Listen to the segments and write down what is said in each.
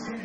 What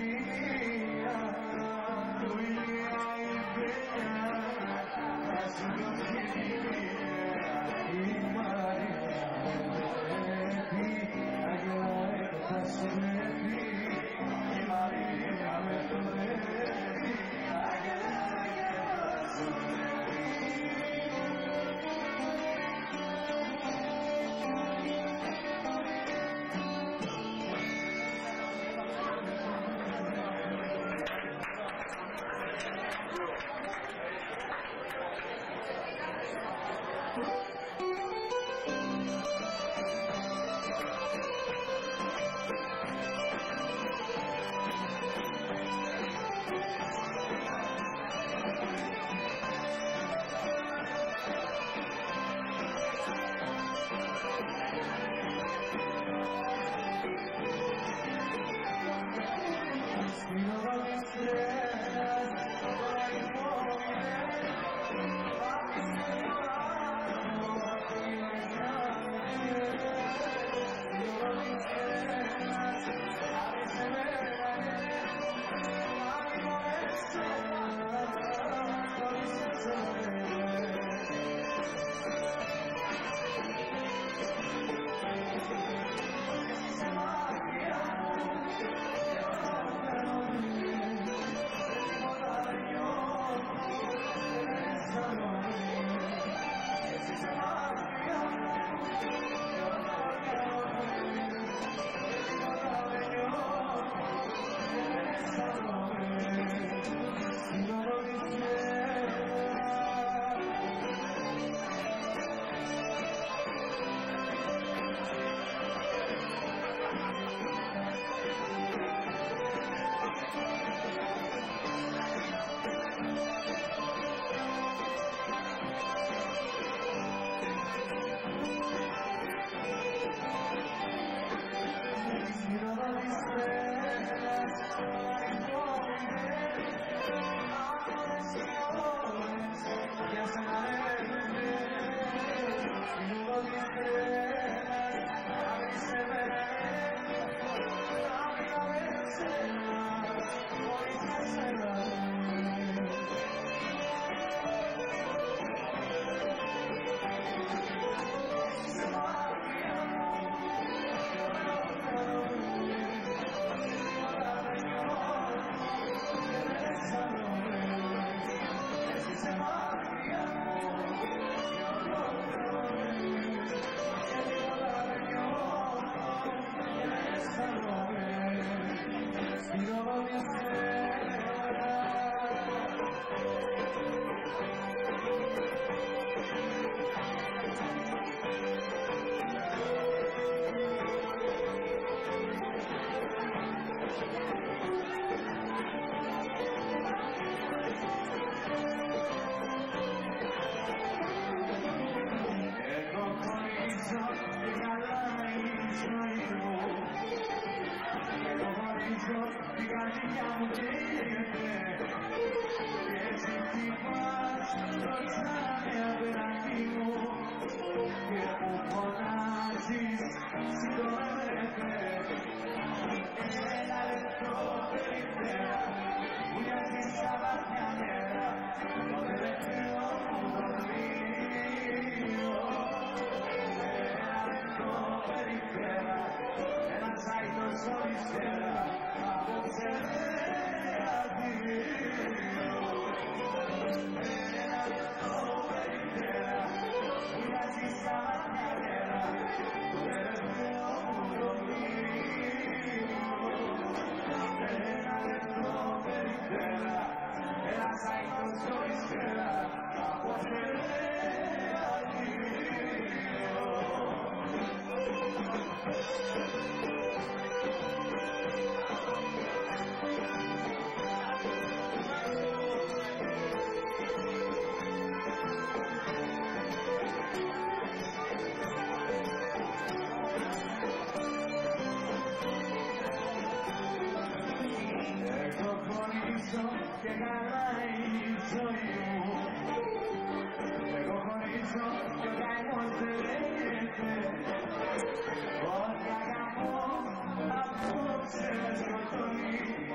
I got more, I'm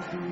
God, I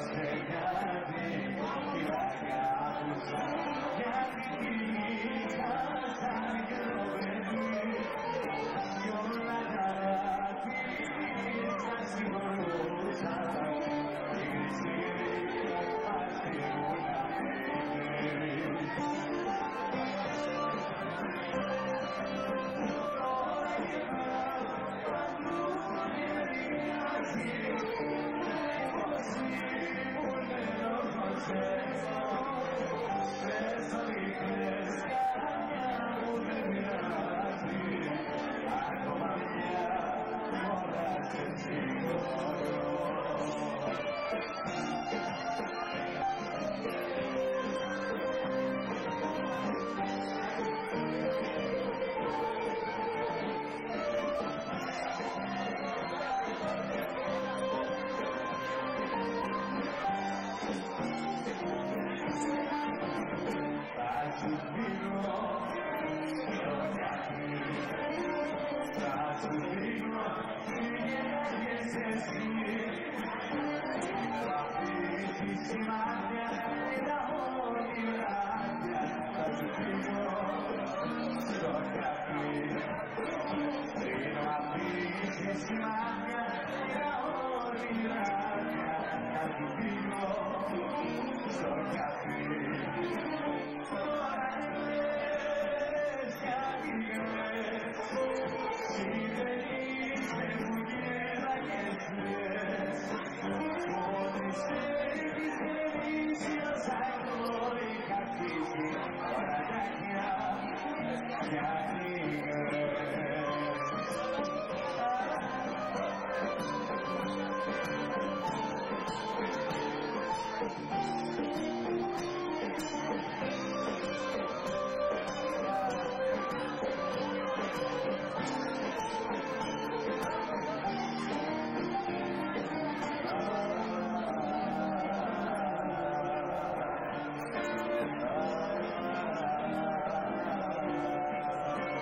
Aapke liye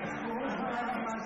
jaane, purna mas